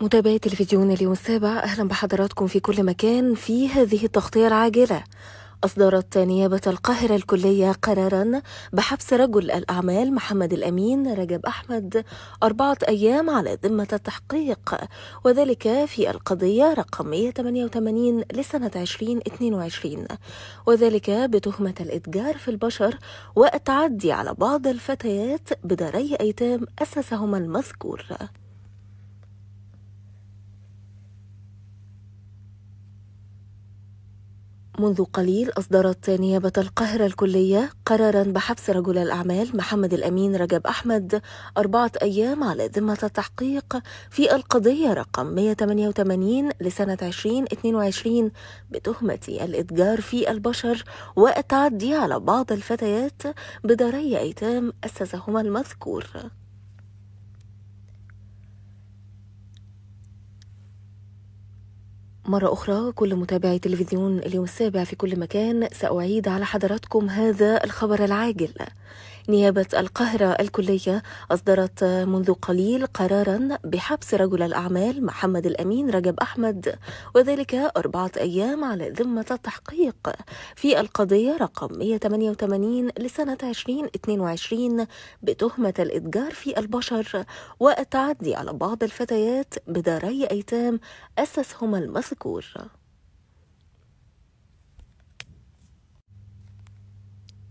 متابعي تلفزيون اليوم السابع، أهلا بحضراتكم في كل مكان. في هذه التغطية العاجلة، أصدرت نيابة القاهرة الكلية قراراً بحبس رجل الأعمال محمد الأمين رجب أحمد 4 أيام على ذمة التحقيق، وذلك في القضية رقم 188 لسنة 2022، وذلك بتهمة الإتجار في البشر والتعدي على بعض الفتيات بداري أيتام أسسهما المذكور. منذ قليل أصدرت نيابة القاهرة الكلية قراراً بحبس رجل الأعمال محمد الأمين رجب أحمد 4 أيام على ذمة التحقيق في القضية رقم 188 لسنة 2022 بتهمة الإتجار في البشر والتعدي على بعض الفتيات بداري أيتام أسسهما المذكور. مرة أخرى كل متابعي تلفزيون اليوم السابع في كل مكان، سأعيد على حضراتكم هذا الخبر العاجل. نيابة القاهرة الكلية أصدرت منذ قليل قراراً بحبس رجل الأعمال محمد الأمين رجب أحمد، وذلك 4 أيام على ذمة التحقيق في القضية رقم 188 لسنة 2022 بتهمة الإتجار في البشر والتعدي على بعض الفتيات بداري أيتام أسسهما المذكور.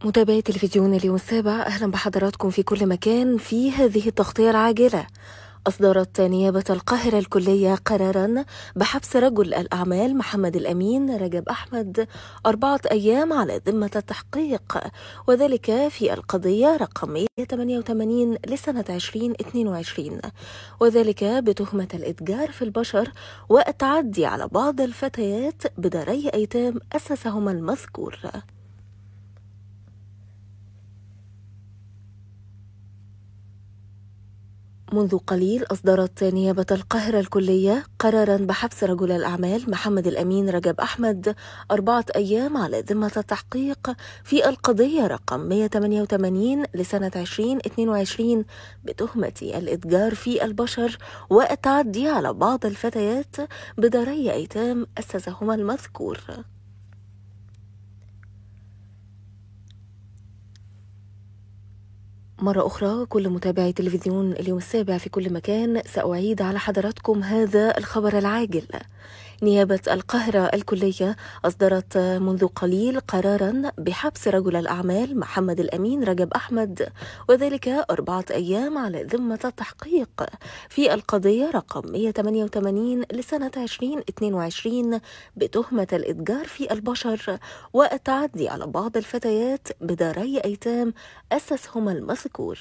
متابعي تلفزيون اليوم السابع، أهلا بحضراتكم في كل مكان. في هذه التغطية العاجلة، أصدرت نيابة القاهرة الكلية قراراً بحبس رجل الأعمال محمد الأمين رجب أحمد 4 أيام على ذمة التحقيق، وذلك في القضية رقم 188 لسنة 2022، وذلك بتهمة الإتجار في البشر والتعدي على بعض الفتيات بداري أيتام أسسهما المذكور. منذ قليل أصدرت نيابة القاهرة الكلية قراراً بحبس رجل الأعمال محمد الأمين رجب أحمد 4 أيام على ذمة التحقيق في القضية رقم 188 لسنة 2022 بتهمة الإتجار في البشر والتعدي على بعض الفتيات بداري أيتام أسسهما المذكور. مرة أخرى كل متابعي تلفزيون اليوم السابع في كل مكان، سأعيد على حضراتكم هذا الخبر العاجل. نيابة القاهرة الكلية أصدرت منذ قليل قراراً بحبس رجل الأعمال محمد الأمين رجب أحمد، وذلك 4 أيام على ذمة التحقيق في القضية رقم 188 لسنة 2022 بتهمة الإتجار في البشر والتعدي على بعض الفتيات بداري أيتام أسسهما المذكور.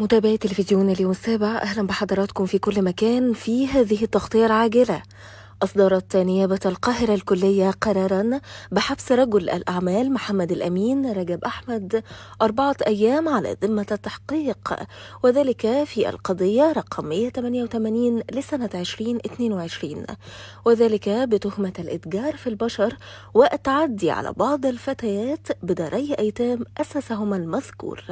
متابعي تلفزيون اليوم السابع، أهلا بحضراتكم في كل مكان. في هذه التغطية العاجلة، أصدرت نيابة القاهرة الكلية قراراً بحبس رجل الأعمال محمد الأمين رجب أحمد 4 أيام على ذمة التحقيق، وذلك في القضية رقم 188 لسنة 2022، وذلك بتهمة الإتجار في البشر والتعدي على بعض الفتيات بداري أيتام أسسهما المذكور.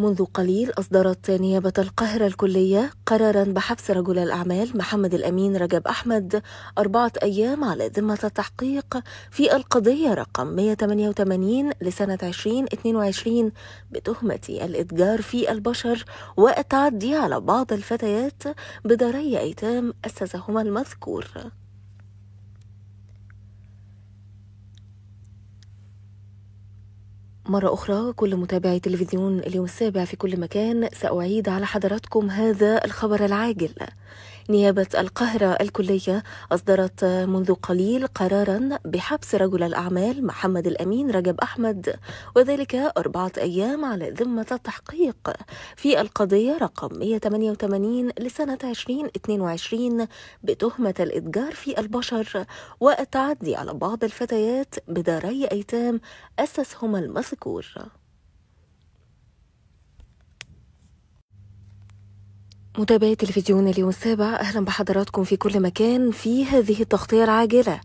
منذ قليل أصدرت نيابة القاهرة الكلية قراراً بحبس رجل الأعمال محمد الأمين رجب أحمد 4 أيام على ذمة التحقيق في القضية رقم 188 لسنة 2022 بتهمة الإتجار في البشر والتعدي على بعض الفتيات بداري أيتام أسسهما المذكور. مرة أخرى كل متابعي تلفزيون اليوم السابع في كل مكان، سأعيد على حضراتكم هذا الخبر العاجل. نيابة القاهرة الكلية أصدرت منذ قليل قراراً بحبس رجل الأعمال محمد الأمين رجب أحمد، وذلك 4 أيام على ذمة التحقيق في القضية رقم 188 لسنة 2022 بتهمة الإتجار في البشر والتعدي على بعض الفتيات بداري أيتام أسسهما المذكور. متابعي تلفزيون اليوم السابع، أهلا بحضراتكم في كل مكان. في هذه التغطية العاجلة،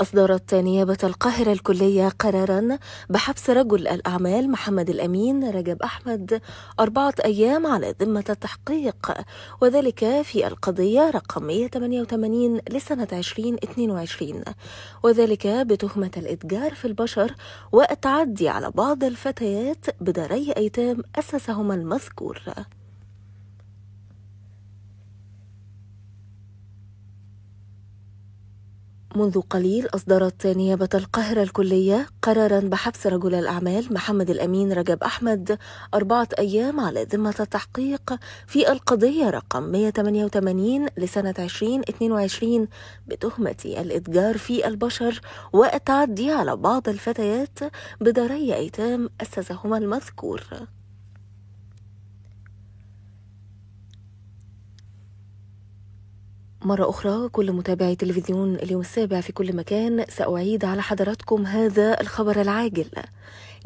أصدرت نيابة القاهرة الكلية قراراً بحبس رجل الأعمال محمد الأمين رجب أحمد 4 أيام على ذمة التحقيق، وذلك في القضية رقم 188 لسنة 2022، وذلك بتهمة الإتجار في البشر والتعدي على بعض الفتيات بداري أيتام أسسهما المذكور. منذ قليل أصدرت نيابة القاهرة الكلية قراراً بحبس رجل الأعمال محمد الأمين رجب أحمد 4 أيام على ذمة التحقيق في القضية رقم 188 لسنة 2022 بتهمة الإتجار في البشر والتعدي على بعض الفتيات بداري أيتام أسسهما المذكور. مرة أخرى كل متابعي تلفزيون اليوم السابع في كل مكان، سأعيد على حضراتكم هذا الخبر العاجل.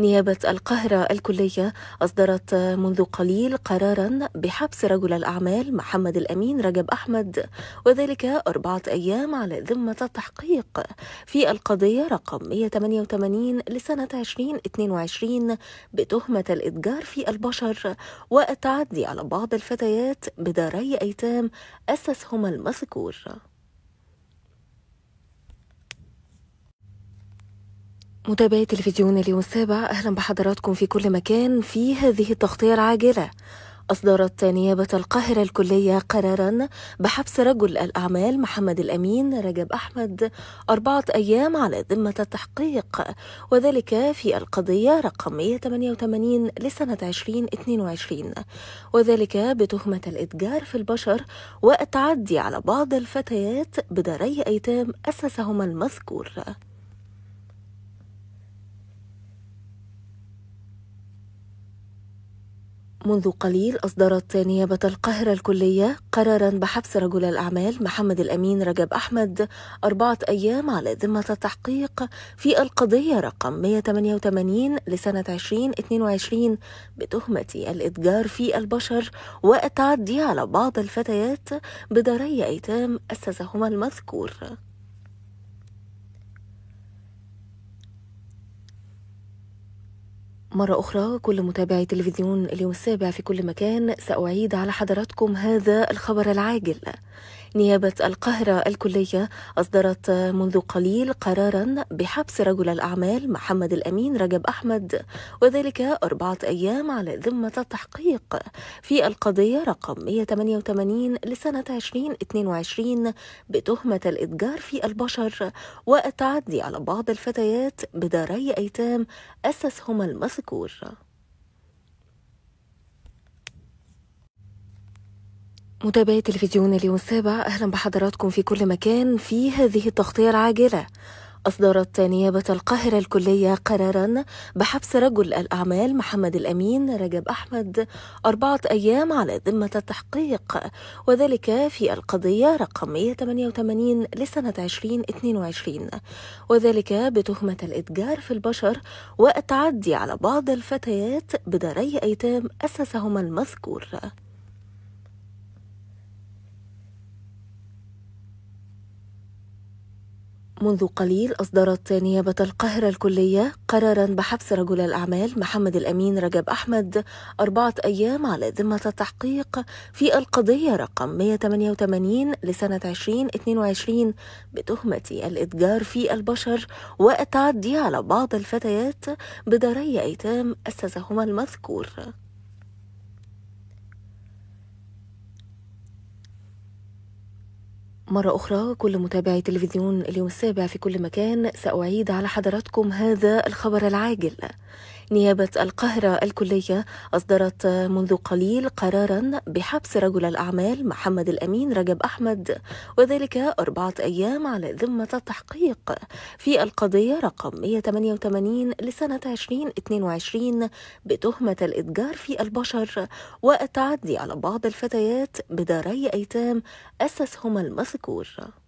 نيابة القاهرة الكلية أصدرت منذ قليل قراراً بحبس رجل الأعمال محمد الأمين رجب أحمد، وذلك 4 أيام على ذمة التحقيق في القضية رقم 188 لسنة 2022 بتهمة الإتجار في البشر والتعدي على بعض الفتيات بداري أيتام أسسهما المذكور. متابعي تلفزيون اليوم السابع، أهلا بحضراتكم في كل مكان في هذه التغطية العاجلة. أصدرت نيابة القاهرة الكلية قراراً بحبس رجل الأعمال محمد الأمين رجب أحمد 4 أيام على ذمة التحقيق، وذلك في القضية رقم 188 لسنة 2022، وذلك بتهمة الإتجار في البشر والتعدي على بعض الفتيات بداري أيتام أسسهما المذكور. منذ قليل أصدرت نيابة القاهرة الكلية قراراً بحبس رجل الأعمال محمد الأمين رجب أحمد 4 أيام على ذمة التحقيق في القضية رقم 188 لسنة 2022 بتهمة الإتجار في البشر والتعدي على بعض الفتيات بداري أيتام أسسهما المذكور. مرة أخرى كل متابعي تلفزيون اليوم السابع في كل مكان، سأعيد على حضراتكم هذا الخبر العاجل. نيابة القاهرة الكلية أصدرت منذ قليل قراراً بحبس رجل الأعمال محمد الأمين رجب أحمد، وذلك 4 أيام على ذمة التحقيق في القضية رقم 188 لسنة 2022 بتهمة الإتجار في البشر والتعدي على بعض الفتيات بداري أيتام أسسهما المذكور. متابعي تلفزيون اليوم السابع، أهلا بحضراتكم في كل مكان في هذه التغطية العاجلة. أصدرت نيابة القاهرة الكلية قراراً بحبس رجل الأعمال محمد الأمين رجب أحمد 4 أيام على ذمة التحقيق، وذلك في القضية رقم 188 لسنة 2022، وذلك بتهمة الإتجار في البشر والتعدي على بعض الفتيات بداري أيتام أسسهما المذكور. منذ قليل أصدرت نيابة القاهرة الكلية قراراً بحبس رجل الأعمال محمد الأمين رجب أحمد 4 أيام على ذمة التحقيق في القضية رقم 188 لسنة 2022 بتهمة الإتجار في البشر والتعدي على بعض الفتيات بداري أيتام أسسهما المذكور. مرة أخرى كل متابعي تلفزيون اليوم السابع في كل مكان، سأعيد على حضراتكم هذا الخبر العاجل. نيابة القاهرة الكلية أصدرت منذ قليل قراراً بحبس رجل الأعمال محمد الأمين رجب أحمد، وذلك 4 أيام على ذمة التحقيق في القضية رقم 188 لسنة 2022 بتهمة الإتجار في البشر والتعدي على بعض الفتيات بداري أيتام أسسهما المذكور.